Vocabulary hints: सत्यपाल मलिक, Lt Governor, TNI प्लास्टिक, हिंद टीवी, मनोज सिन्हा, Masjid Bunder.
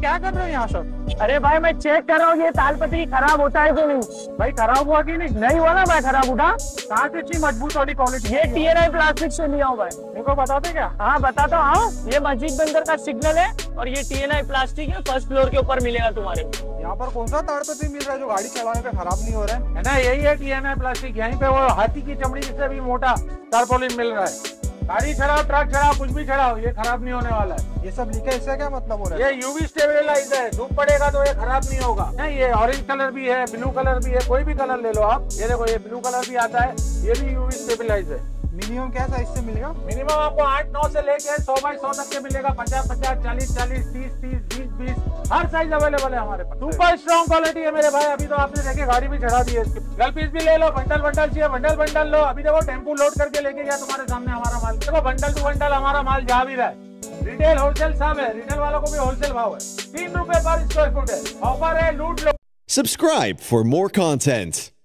क्या कर रहे हो यहाँ सब? अरे भाई मैं चेक कर रहा हूँ ये तालपत्री खराब होता है कि नहीं। भाई खराब हुआ कि नहीं हुआ ना भाई, खराब उठा कहाँ से इतनी मजबूत वाली क्वालिटी? ये TNI प्लास्टिक से लिया हूँ भाई। इनको बताते क्या? हाँ बताता हूँ, ये मस्जिद बंदर का सिग्नल है और ये TNI प्लास्टिक है, फर्स्ट फ्लोर के ऊपर मिलेगा तुम्हारे। यहाँ पर कौन सा तालपत्री मिल रहा है जो गाड़ी चलाने पे खराब नहीं हो रहा है ना? यही है TNI प्लास्टिक। यहीं पे वो हाथी की चमड़ी जिससे भी मोटा तारपोलिन मिल रहा है। गाड़ी चढ़ाओ, ट्रक चढ़ाओ, कुछ भी चढ़ाओ, ये खराब नहीं होने वाला है। ये सब लिखा इससे क्या मतलब हो रहा है? ये यूवी स्टेबलाइजर है, धूप पड़ेगा तो ये खराब नहीं होगा। नहीं ये ऑरेंज कलर भी है, ब्लू कलर भी है, कोई भी कलर ले लो आप। ये देखो ये ब्लू कलर भी आता है, ये भी यूवी स्टेबलाइजर। मिनिमम क्या साइज से मिलेगा? मिनिमम आपको 8-9 से लेके 100 बाई 100 तक के मिलेगा। 50-50, 40-40, 30-30, 20-20 हर साइज अवेलेबल है हमारे पास। सुपर स्ट्रॉन्ग क्वालिटी है मेरे भाई। अभी तो आपने देखे गाड़ी भी चढ़ा दी है, गल पीस भी ले लो। बंडल चाहिए, बंडल लो। अभी देखो टेम्पू लोड करके लेके गया तुम्हारे सामने हमारा माल। देखो बंडल टू बंडल हमारा माल जा भी रहा है। रिटेल होलसेल सब है, रिटेल वालों को भी होलसेल भाव है। 3 रुपए पर स्क्वायर फुट है, ऑफर है, लूट लो। Subscribe for more content.